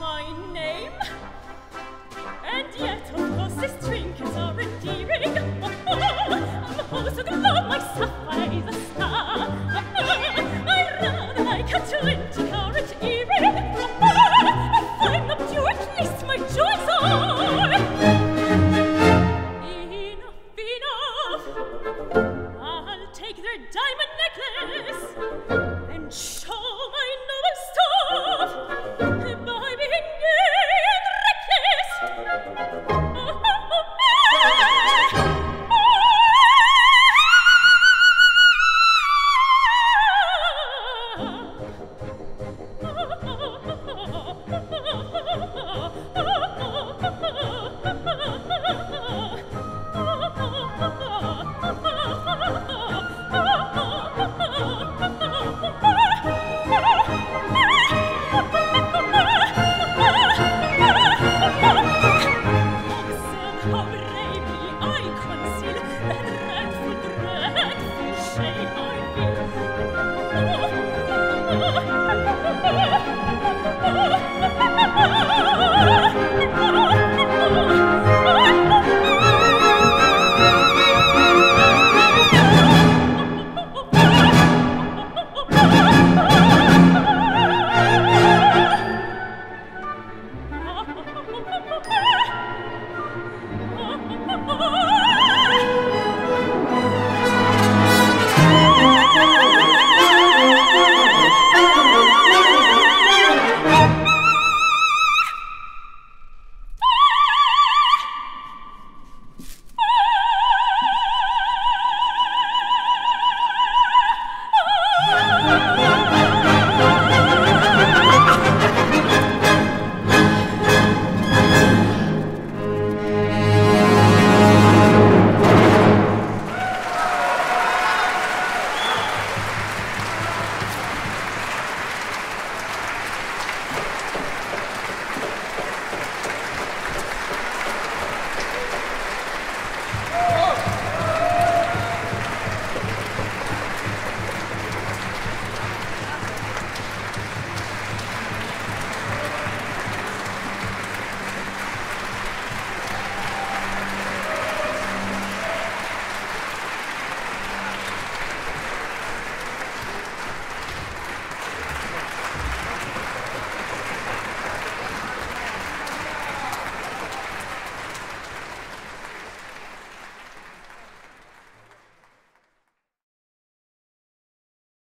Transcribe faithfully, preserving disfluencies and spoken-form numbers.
My name, and yet of course this trinket are in